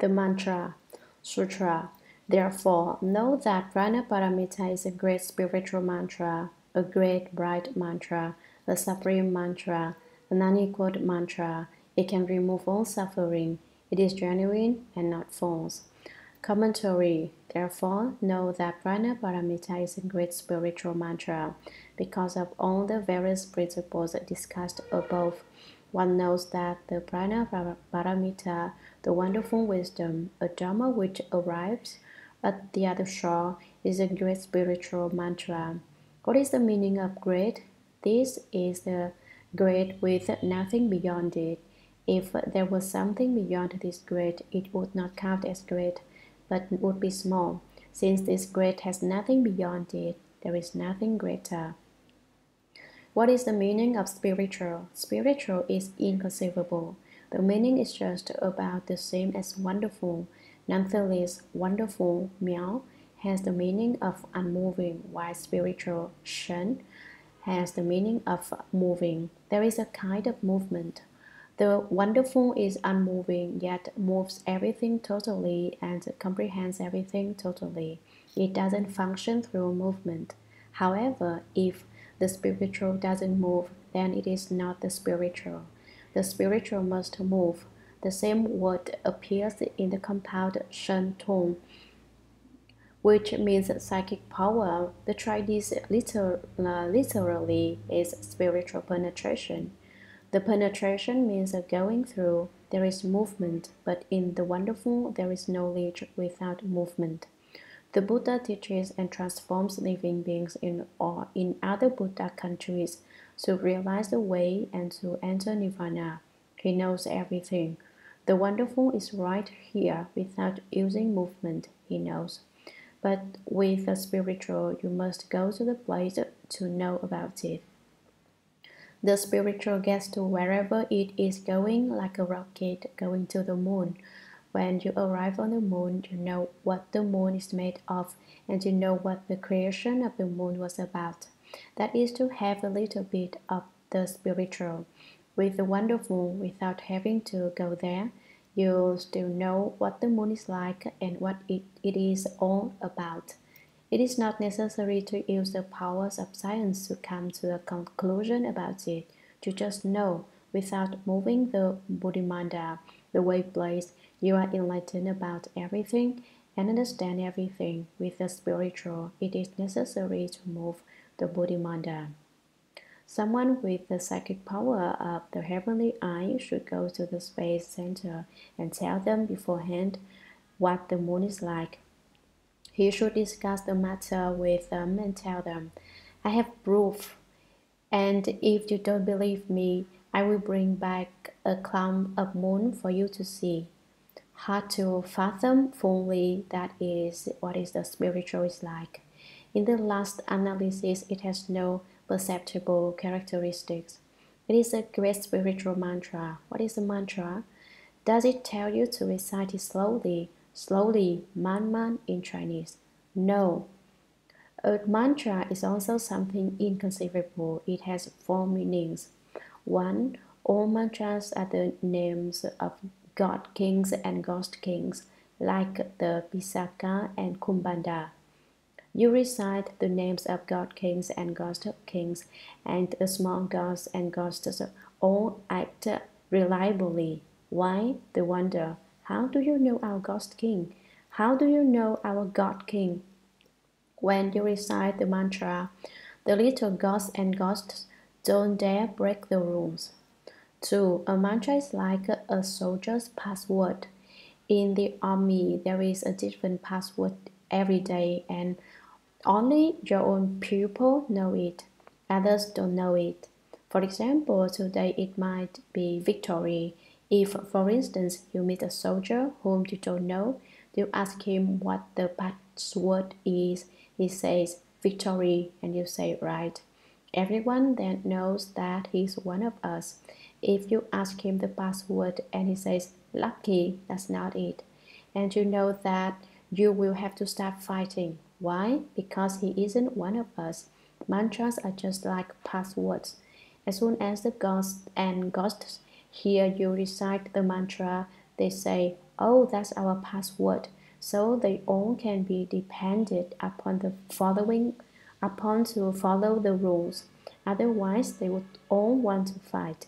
The mantra, sutra. Therefore, know that Prajna Paramita is a great spiritual mantra, a great bright mantra, a supreme mantra, an unequaled mantra. It can remove all suffering. It is genuine and not false. Commentary. Therefore, know that Prajna Paramita is a great spiritual mantra. Because of all the various principles discussed above, one knows that the Prajna Paramita, the wonderful wisdom, a Dharma which arrives at the other shore, is a great spiritual mantra. What is the meaning of great? This is the great with nothing beyond it. If there was something beyond this great, it would not count as great, but would be small. Since this great has nothing beyond it, there is nothing greater. What is the meaning of spiritual? Spiritual is inconceivable. The meaning is just about the same as wonderful. Nonetheless, wonderful, meow, has the meaning of unmoving, while spiritual, shen, has the meaning of moving. There is a kind of movement. The wonderful is unmoving, yet moves everything totally and comprehends everything totally. It doesn't function through movement. However, if the spiritual doesn't move, then it is not the spiritual. The spiritual must move. The same word appears in the compound shen tong, which means psychic power. The Chinese literally is spiritual penetration. The penetration means a going through. There is movement, but in the wonderful there is knowledge without movement. The Buddha teaches and transforms living beings in other Buddha countries to realize the way and to enter Nirvana. He knows everything. The wonderful is right here without using movement. He knows. But with the spiritual, you must go to the place to know about it. The spiritual gets to wherever it is going like a rocket going to the moon. When you arrive on the moon, you know what the moon is made of, and you know what the creation of the moon was about. That is to have a little bit of the spiritual. With the wonderful, without having to go there, you still know what the moon is like and what it is all about. It is not necessary to use the powers of science to come to a conclusion about it. You just know, without moving the Bodhimanda, the wavelength, you are enlightened about everything and understand everything. With the spiritual, it is necessary to move the Bodhimanda. Someone with the psychic power of the Heavenly Eye should go to the space center and tell them beforehand what the moon is like. He should discuss the matter with them and tell them, "I have proof, and if you don't believe me, I will bring back a clump of moon for you to see." Hard to fathom fully, that is what is the spiritual is like. In the last analysis, it has no perceptible characteristics. It is a great spiritual mantra. What is a mantra? Does it tell you to recite it slowly? Slowly, man man in Chinese. No. A mantra is also something inconceivable. It has four meanings. 1. All mantras are the names of god kings and ghost kings, like the Pisaka and Kumbhanda. You recite the names of god kings and ghost kings, and the small gods and ghosts all act reliably. Why? The wonder. How do you know our ghost king? How do you know our god king? When you recite the mantra, the little gods and ghosts don't dare break the rules. 2. A mantra is like a soldier's password. In the army, there is a different password every day, and only your own people know it. Others don't know it. For example, today it might be victory. If, for instance, you meet a soldier whom you don't know, you ask him what the password is. He says, "Victory," and you say, "Right." Everyone then knows that he's one of us. If you ask him the password and he says, "Lucky," that's not it. And you know that you will have to start fighting. Why? Because he isn't one of us. Mantras are just like passwords. As soon as the gods and ghosts hear you recite the mantra, they say, oh, that's our password. So they all can be depended upon to follow the rules. Otherwise, they would all want to fight.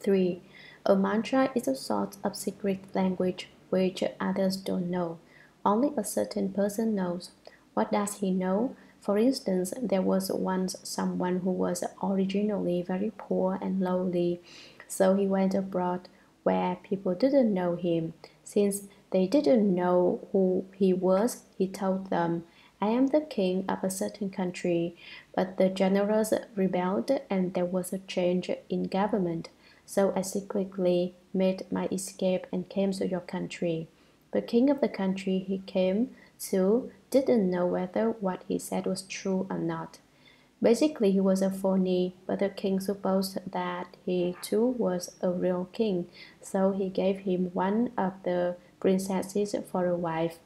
3. A mantra is a sort of secret language which others don't know. Only a certain person knows. What does he know? For instance, there was once someone who was originally very poor and lowly, so he went abroad where people didn't know him. Since they didn't know who he was, he told them, "I am the king of a certain country," but the generals rebelled and there was a change in government. So I secretly made my escape and came to your country. The king of the country he came to didn't know whether what he said was true or not. Basically, he was a phony, but the king supposed that he too was a real king, so he gave him one of the princesses for a wife.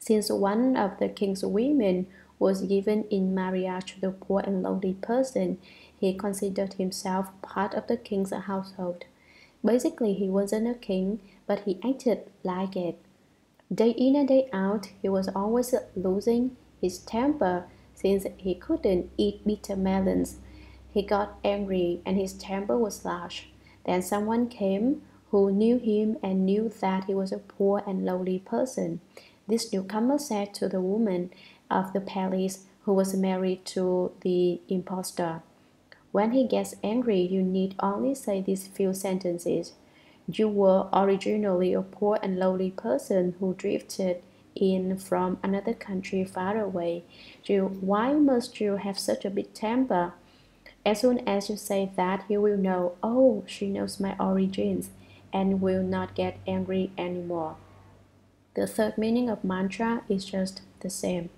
Since one of the king's women was given in marriage to the poor and lowly person, he considered himself part of the king's household. Basically, he wasn't a king, but he acted like it. Day in and day out, he was always losing his temper since he couldn't eat bitter melons. He got angry and his temper was lash. Then someone came who knew him and knew that he was a poor and lowly person. This newcomer said to the woman of the palace who was married to the impostor, "When he gets angry, you need only say these few sentences. You were originally a poor and lowly person who drifted in from another country far away. Why must you have such a big temper?" As soon as you say that, he will know, "Oh, she knows my origins," and will not get angry anymore. The third meaning of mantra is just the same.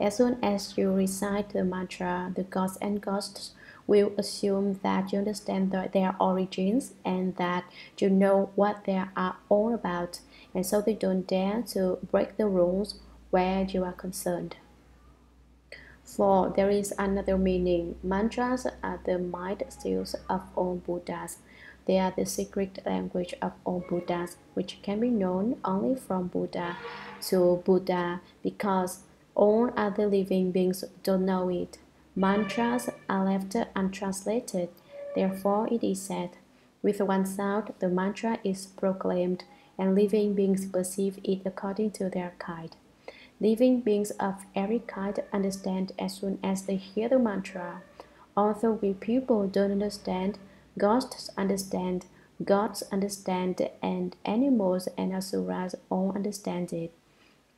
As soon as you recite the mantra, the gods and ghosts will assume that you understand their origins and that you know what they are all about, and so they don't dare to break the rules where you are concerned. 4. There is another meaning. Mantras are the mind seals of all Buddhas. They are the secret language of all Buddhas, which can be known only from Buddha to Buddha, because all other living beings don't know it. Mantras are left untranslated. Therefore, it is said, with one sound, the mantra is proclaimed, and living beings perceive it according to their kind. Living beings of every kind understand as soon as they hear the mantra. Although we people don't understand, ghosts understand, gods understand, and animals and asuras all understand it.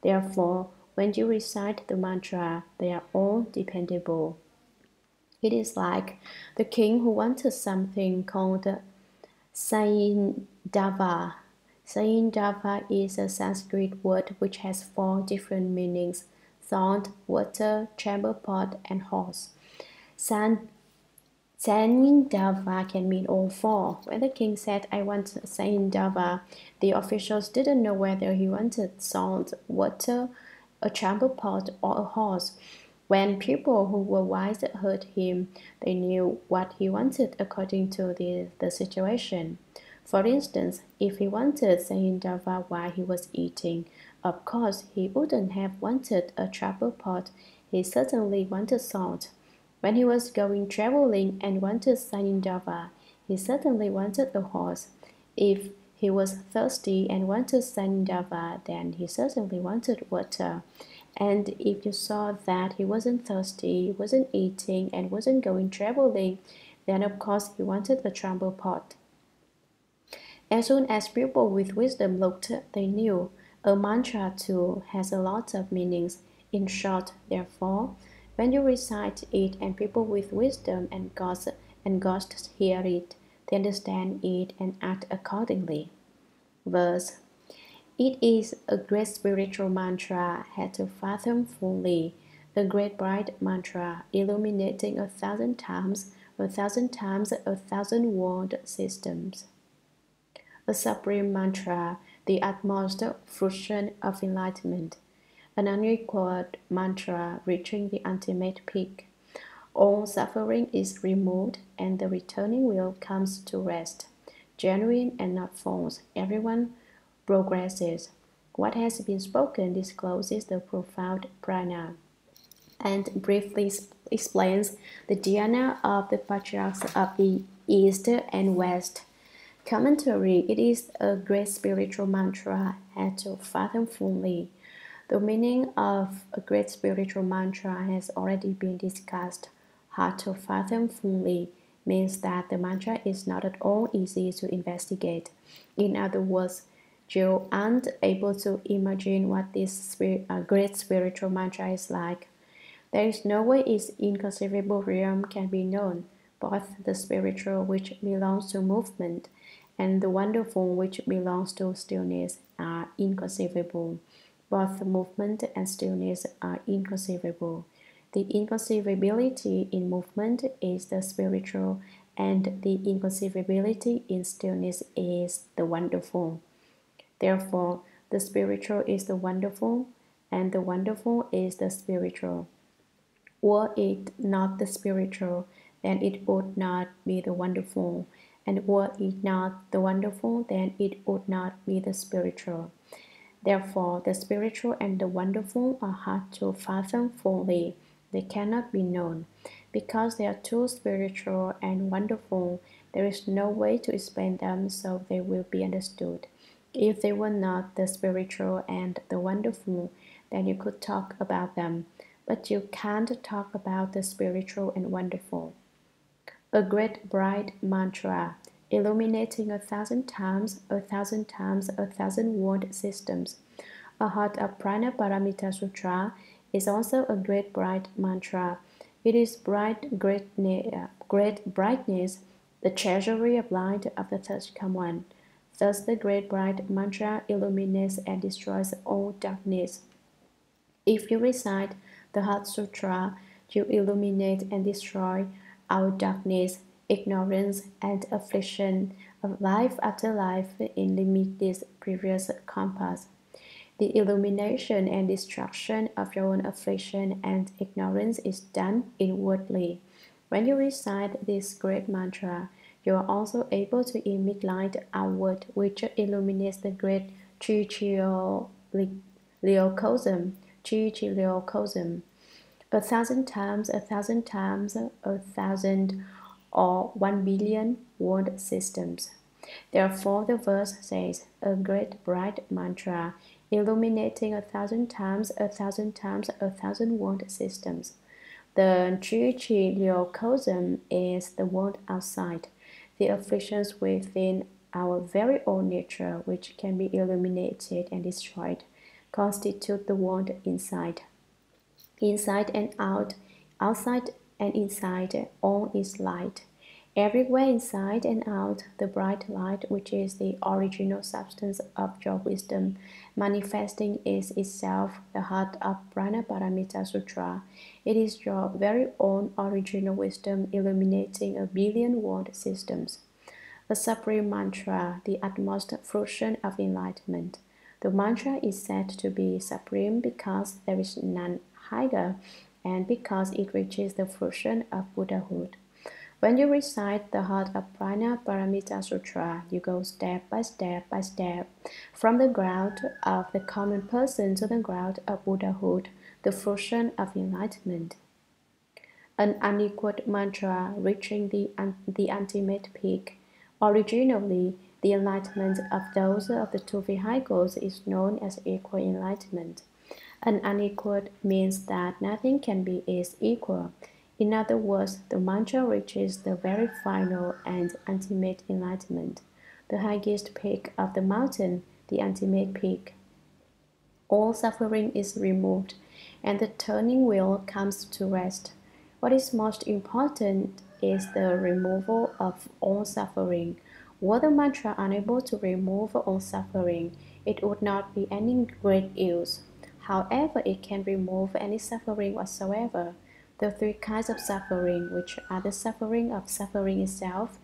Therefore, when you recite the mantra, they are all dependable. It is like the king who wanted something called Saindava. Saindava is a Sanskrit word which has 4 different meanings: sand, water, chamber pot, and horse. Saindava can mean all 4. When the king said, "I want Saindava," the officials didn't know whether he wanted sand, water, a chamber pot, or a horse. When people who were wise heard him, they knew what he wanted according to the situation. For instance, if he wanted Saindava while he was eating, of course he wouldn't have wanted a chamber pot. He certainly wanted salt. When he was going traveling and wanted Saindava, he certainly wanted a horse. If he was thirsty and wanted Saindava, then he certainly wanted water. And if you saw that he wasn't thirsty, wasn't eating, and wasn't going traveling, then of course he wanted a chamber pot. As soon as people with wisdom looked, they knew. A mantra too has a lot of meanings. In short, therefore, when you recite it and people with wisdom and ghosts hear it, they understand it and act accordingly. Verse. It is a great spiritual mantra had to fathom fully, a great bright mantra illuminating 1,000 times, 1,000 times, 1,000 world systems. A supreme mantra, the utmost fruition of enlightenment. An unequaled mantra reaching the ultimate peak. All suffering is removed and the returning will comes to rest. Genuine and not false, everyone progresses. What has been spoken discloses the profound prana and briefly explains the dhyana of the patriarchs of the East and West. Commentary: it is a great spiritual mantra had to fathom fully. The meaning of a great spiritual mantra has already been discussed. Hard to fathom fully means that the mantra is not at all easy to investigate. In other words, you aren't able to imagine what this great spiritual mantra is like. There is no way its inconceivable realm can be known, both the spiritual, which belongs to movement, and the wonderful, which belongs to stillness, are inconceivable. Both movement and stillness are inconceivable. The inconceivability in movement is the spiritual, and the inconceivability in stillness is the wonderful. Therefore, the spiritual is the wonderful, and the wonderful is the spiritual. Were it not the spiritual, then it would not be the wonderful, and were it not the wonderful, then it would not be the spiritual. Therefore, the spiritual and the wonderful are hard to fathom fully. They cannot be known. Because they are too spiritual and wonderful, there is no way to explain them so they will be understood. If they were not the spiritual and the wonderful, then you could talk about them, but you can't talk about the spiritual and wonderful. A great bright mantra, illuminating 1,000 times, 1,000 times, 1,000 word systems. A heart of Prajna Paramita Sutra is also a great bright mantra. It is great brightness, the treasury of light of the Third Come One. Thus the great bright mantra illuminates and destroys all darkness. If you recite the Heart Sutra, you illuminate and destroy our darkness, ignorance, and affliction of life after life in limitless previous compass. The illumination and destruction of your own affliction and ignorance is done inwardly. When you recite this great mantra, you are also able to emit light outward, which illuminates the great trichiliocosm. 1,000 times, 1,000 times, 1,000 or 1,000,000,000 word systems. Therefore, the verse says, a great bright mantra, illuminating 1,000 times, 1,000 times, 1,000 word systems. The trichiliocosm is the world outside, the afflictions within our very own nature, which can be illuminated and destroyed, constitute the world inside. Inside and out, outside and inside, all is light. Everywhere inside and out, the bright light, which is the original substance of your wisdom, manifesting is itself the heart of Prajna Paramita Sutra. It is your very own original wisdom illuminating 1,000,000,000 world systems. The supreme mantra, the utmost fruition of enlightenment. The mantra is said to be supreme because there is none higher and because it reaches the fruition of Buddhahood. When you recite the heart of Prajna Paramita Sutra, you go step by step by step from the ground of the common person to the ground of Buddhahood, the fruition of enlightenment. An unequaled mantra reaching the ultimate peak. Originally, the enlightenment of those of the two vehicles is known as equal enlightenment. An unequaled means that nothing can be its equal. In other words, the mantra reaches the very final and ultimate enlightenment, the highest peak of the mountain, the ultimate peak. All suffering is removed, and the turning wheel comes to rest. What is most important is the removal of all suffering. Were the mantra unable to remove all suffering, it would not be any great use. However, it can remove any suffering whatsoever. The three kinds of suffering, which are the suffering of suffering itself,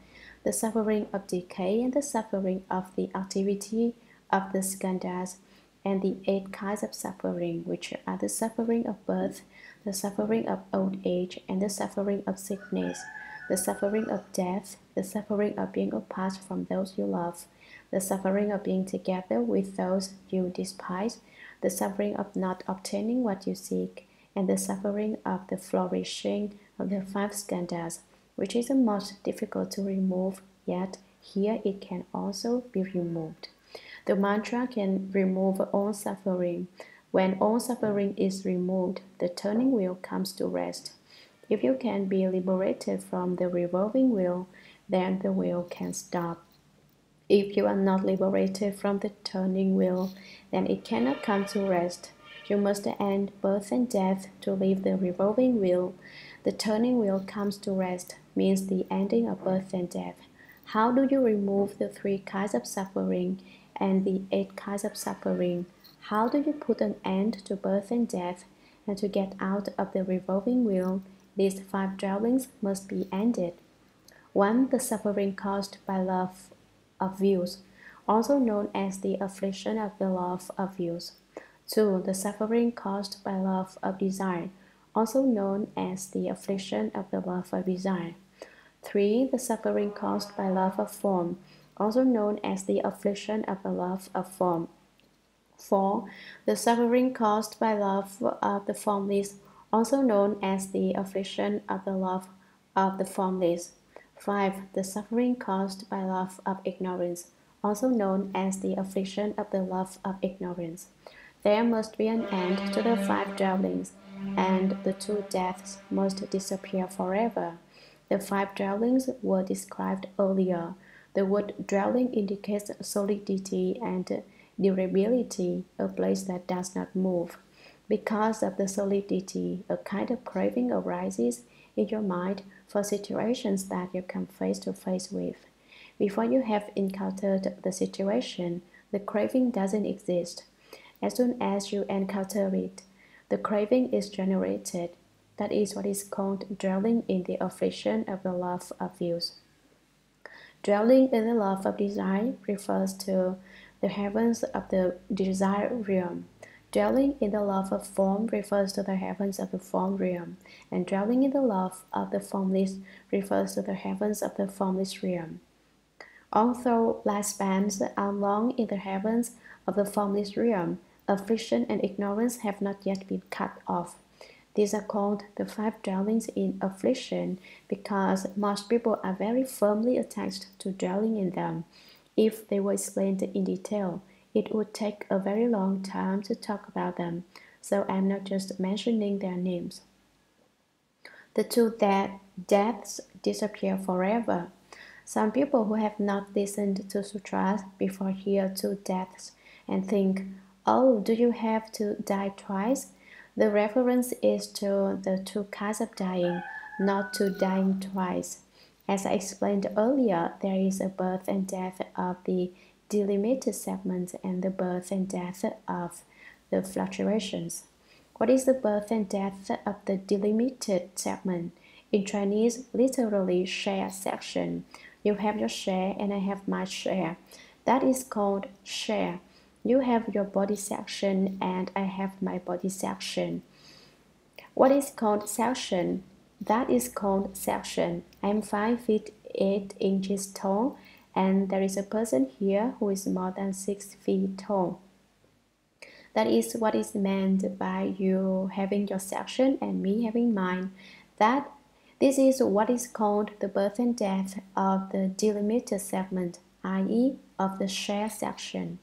the suffering of decay, and the suffering of the activity of the skandhas, and the 8 kinds of suffering, which are the suffering of birth, the suffering of old age, and the suffering of sickness, the suffering of death, the suffering of being apart from those you love, the suffering of being together with those you despise, the suffering of not obtaining what you seek, and the suffering of the flourishing of the five skandhas, which is the most difficult to remove, yet here it can also be removed. The mantra can remove all suffering. When all suffering is removed, the turning wheel comes to rest. If you can be liberated from the revolving wheel, then the wheel can stop. If you are not liberated from the turning wheel, then it cannot come to rest. You must end birth and death to leave the revolving wheel. The turning wheel comes to rest means the ending of birth and death. How do you remove the three kinds of suffering and the eight kinds of suffering? How do you put an end to birth and death? And to get out of the revolving wheel, these five dwellings must be ended. 1. The suffering caused by love of views, also known as the affliction of the love of views. 2. The suffering caused by love of desire, also known as the affliction of the love of desire. 3. The suffering caused by love of form, also known as the affliction of the love of form. 4. The suffering caused by love of the formless, also known as the affliction of the love of the formless. 5. The suffering caused by love of ignorance, also known as the affliction of the love of ignorance. There must be an end to the five dwellings, and the two deaths must disappear forever. The five dwellings were described earlier. The word dwelling indicates solidity and durability, a place that does not move. Because of the solidity, a kind of craving arises in your mind for situations that you come face to face with. Before you have encountered the situation, the craving doesn't exist. As soon as you encounter it, the craving is generated. That is what is called dwelling in the affliction of the love of views. Dwelling in the love of desire refers to the heavens of the desire realm. Dwelling in the love of form refers to the heavens of the form realm, and dwelling in the love of the formless refers to the heavens of the formless realm. Although lifespans are long in the heavens of the formless realm, affliction and ignorance have not yet been cut off. These are called the five dwellings in affliction because most people are very firmly attached to dwelling in them. If they were explained in detail, it would take a very long time to talk about them, so I'm not just mentioning their names. The two deaths disappear forever. Some people who have not listened to sutras before hear two deaths and think, "Oh, do you have to die twice?" The reference is to the two kinds of dying, not to dying twice. As I explained earlier, there is a birth and death of the delimited segment and the birth and death of the fluctuations. What is the birth and death of the delimited segment? In Chinese, literally share section. You have your share and I have my share. That is called share. You have your body section and I have my body section. What is called section? That is called section. I'm 5 feet 8 inches tall, and there is a person here who is more than 6 feet tall. That is what is meant by you having your section and me having mine. This is what is called the birth and death of the delimited segment, i.e. of the share section.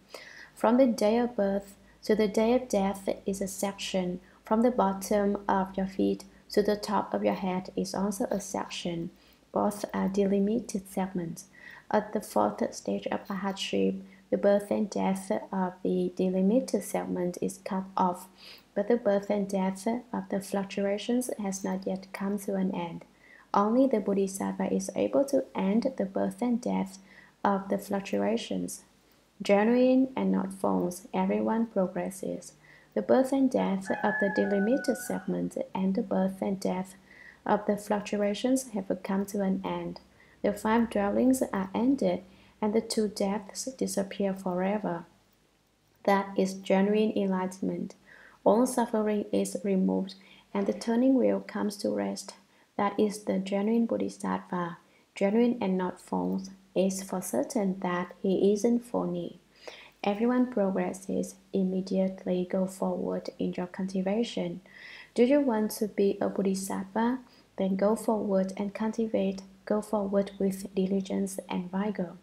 From the day of birth to the day of death is a section. From the bottom of your feet to the top of your head is also a section. Both are delimited segments. At the fourth stage of arhatship, the birth and death of the delimited segment is cut off, but the birth and death of the fluctuations has not yet come to an end. Only the Bodhisattva is able to end the birth and death of the fluctuations. Genuine and not false, everyone progresses. The birth and death of the delimited segment and the birth and death of the fluctuations have come to an end. The five dwellings are ended, and the two deaths disappear forever. That is genuine enlightenment. All suffering is removed, and the turning wheel comes to rest. That is the genuine Bodhisattva, genuine and not false. is for certain that he isn't phony. Everyone progresses. Immediately go forward in your cultivation. Do you want to be a Bodhisattva? Then go forward and cultivate. Go forward with diligence and vigor.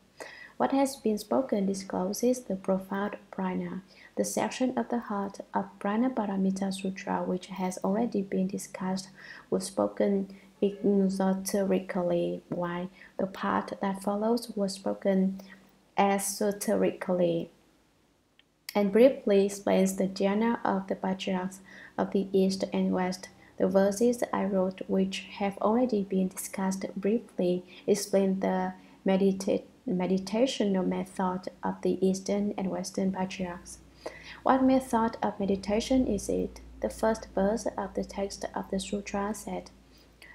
What has been spoken discloses the profound prana, the section of the heart of Prajna Paramita Sutra which has already been discussed was spoken exoterically, while the part that follows was spoken esoterically, and briefly explains the genre of the patriarchs of the East and West. The verses I wrote, which have already been discussed briefly, explain the meditational method of the Eastern and Western patriarchs. What method of meditation is it? The first verse of the text of the sutra said,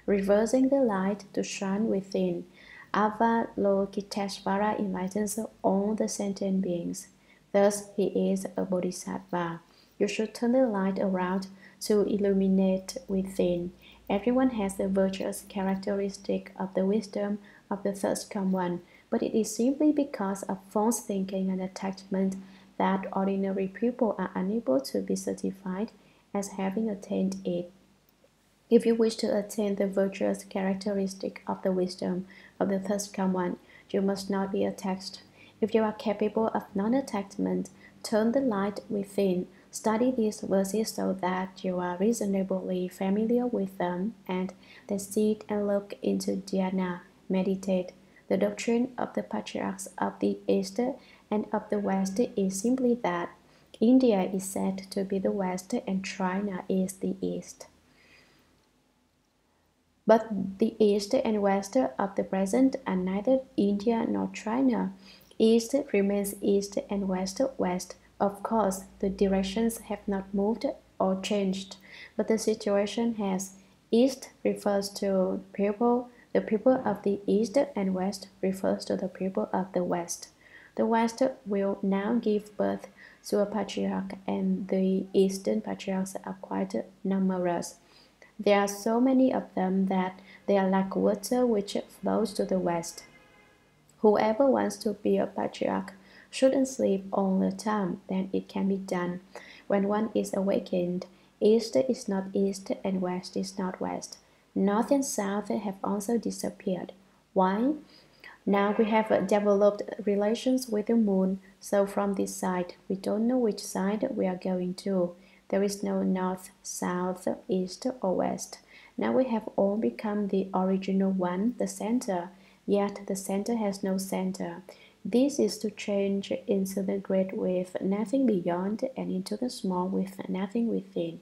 reversing the light to shine within, Avalokiteshvara enlightens all the sentient beings. Thus he is a bodhisattva. You should turn the light around to illuminate within. Everyone has the virtuous characteristic of the wisdom of the Third Come One, but it is simply because of false thinking and attachment that ordinary people are unable to be certified as having attained it. If you wish to attain the virtuous characteristic of the wisdom of the Third Come One, you must not be attached. If you are capable of non-attachment, turn the light within. Study these verses so that you are reasonably familiar with them, and then sit and look into dhyana, meditate. The doctrine of the patriarchs of the East and of the West is simply that India is said to be the West and China is the East. But the East and West of the present are neither India nor China. East remains East and West, West. Of course, the directions have not moved or changed, but the situation has. East refers to people. The people of the East, and West refers to the people of the West. The West will now give birth to a patriarch, and the Eastern patriarchs are quite numerous. There are so many of them that they are like water which flows to the West. Whoever wants to be a patriarch shouldn't sleep all the time, then it can be done. When one is awakened, East is not East and West is not West. North and South have also disappeared. Why? Now we have developed relations with the moon, so from this side, we don't know which side we are going to. There is no north, south, east, or west. Now we have all become the original one, the center, yet the center has no center. This is to change into the great with nothing beyond and into the small with nothing within.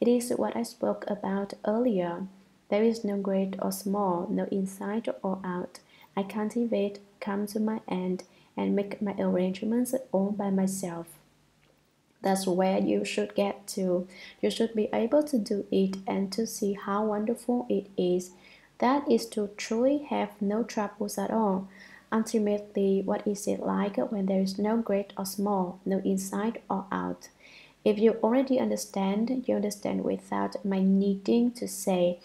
It is what I spoke about earlier. There is no great or small, no inside or out. I cultivate, come to my end, and make my arrangements all by myself. That's where you should get to. You should be able to do it and to see how wonderful it is. That is to truly have no troubles at all. Ultimately, what is it like when there is no great or small, no inside or out? If you already understand, you understand without my needing to say.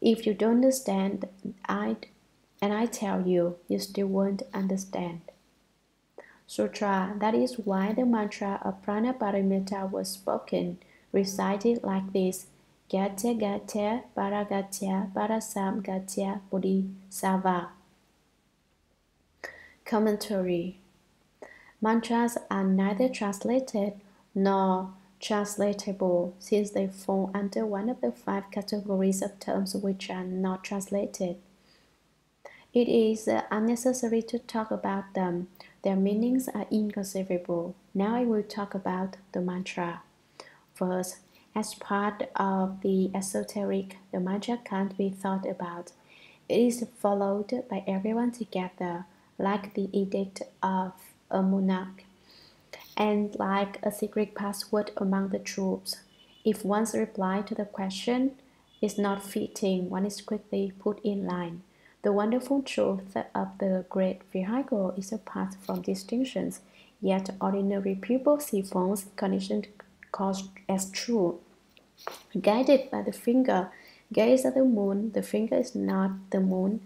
If you don't understand, I tell you, you still won't understand. Sutra, that is why the mantra of Prajna Paramita was spoken, recited like this: Gate Gate Paragate Parasamgate Bodhi Svaha. Commentary. Mantras are neither translated nor translatable, since they fall under one of the five categories of terms which are not translated. It is unnecessary to talk about them. Their meanings are inconceivable. Now I will talk about the mantra. First, as part of the esoteric, the mantra can't be thought about. It is followed by everyone together, like the edict of a monarch, and like a secret password among the troops. If one's reply to the question is not fitting, one is quickly put in line. The wonderful truth of the great vehicle is apart from distinctions, yet ordinary people see false conditioned caused as true. Guided by the finger, gaze at the moon, the finger is not the moon.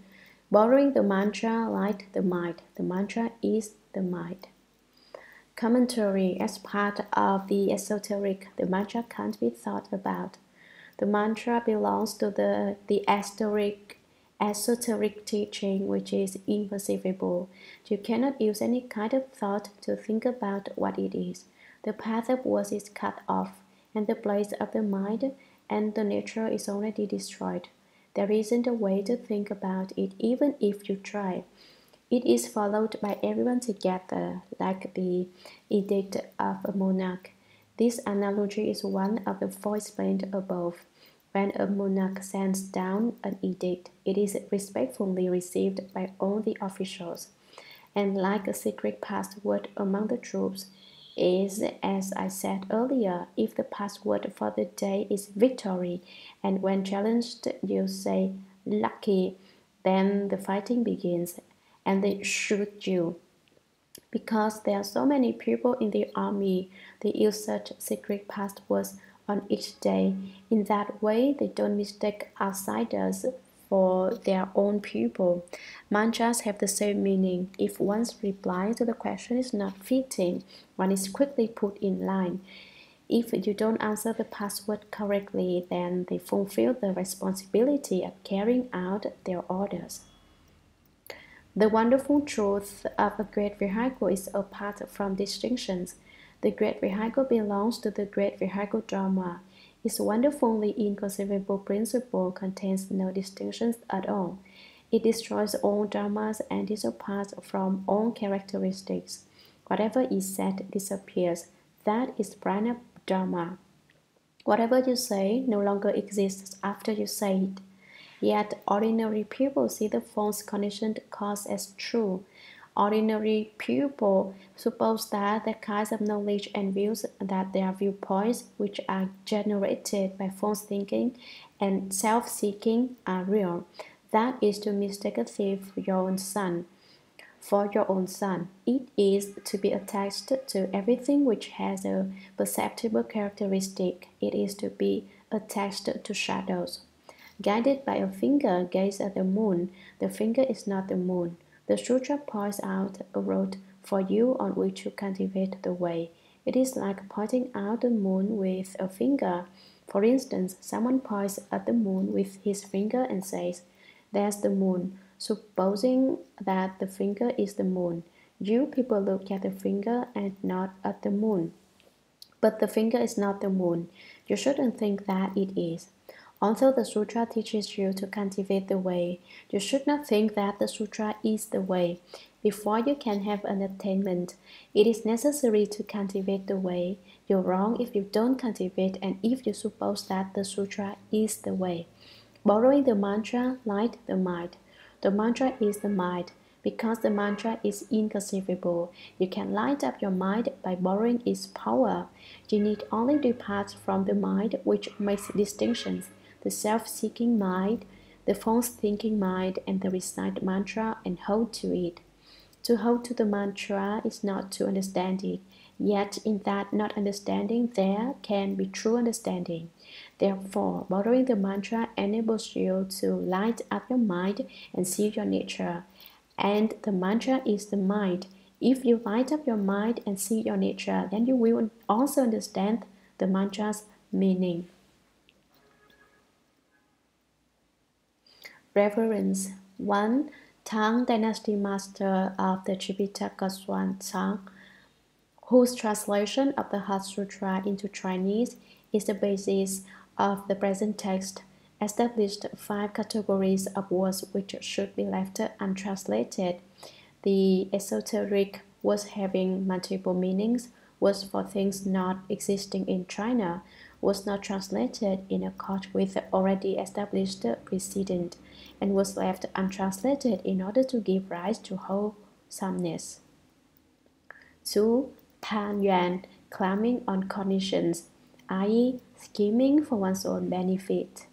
Borrowing the mantra, light the mind. The mantra is the mind. Commentary. As part of the esoteric, the mantra can't be thought about. The mantra belongs to the esoteric teaching, which is imperceivable. You cannot use any kind of thought to think about what it is. The path of words is cut off, and the place of the mind and the nature is already destroyed. There isn't a way to think about it, even if you try. It is followed by everyone together, like the edict of a monarch. This analogy is one of the four explained above. When a monarch sends down an edict, it is respectfully received by all the officials, and like a secret password among the troops, is, as I said earlier, if the password for the day is victory, and when challenged you say lucky, then the fighting begins, and they shoot you. Because there are so many people in the army, they use such secret passwords on each day. In that way, they don't mistake outsiders for their own people. Mantras have the same meaning. If one's reply to the question is not fitting, one is quickly put in line. If you don't answer the password correctly, then they fulfill the responsibility of carrying out their orders. The wonderful truth of a great vehicle is apart from distinctions. The great vehicle belongs to the great vehicle Dharma. Its wonderfully inconceivable principle contains no distinctions at all. It destroys all dharmas and is apart from all characteristics. Whatever is said disappears. That is Prajna Dharma. Whatever you say no longer exists after you say it. Yet ordinary people see the false conditioned cause as true. Ordinary people suppose that the kinds of knowledge and views that their viewpoints, which are generated by false thinking and self-seeking, are real. That is to mistake a thief for your own son. It is to be attached to everything which has a perceptible characteristic. It is to be attached to shadows. Guided by a finger, gaze at the moon. The finger is not the moon. The sutra points out a road for you on which you cultivate the way. It is like pointing out the moon with a finger. For instance, someone points at the moon with his finger and says, "There's the moon," supposing that the finger is the moon. You people look at the finger and not at the moon. But the finger is not the moon. You shouldn't think that it is. Although the sutra teaches you to cultivate the way, you should not think that the sutra is the way. Before you can have an attainment, it is necessary to cultivate the way. You're wrong if you don't cultivate and if you suppose that the sutra is the way. Borrowing the mantra, light the mind. The mantra is the mind. Because the mantra is inconceivable, you can light up your mind by borrowing its power. You need only depart from the mind which makes distinctions, the self-seeking mind, the false-thinking mind, and the recite mantra and hold to it. To hold to the mantra is not to understand it, yet in that not understanding there can be true understanding. Therefore, borrowing the mantra enables you to light up your mind and see your nature. And the mantra is the mind. If you light up your mind and see your nature, then you will also understand the mantra's meaning. Reverence. 1. Tang Dynasty Master of the Tripitaka Xuan Tang, whose translation of the Heart Sutra into Chinese is the basis of the present text, established 5 categories of words which should be left untranslated. The esoteric words having multiple meanings, words for things not existing in China, was not translated in accord with the already established precedent, and was left untranslated in order to give rise to wholesomeness. 2. Tan Yuan, climbing on conditions, i.e., scheming for one's own benefit.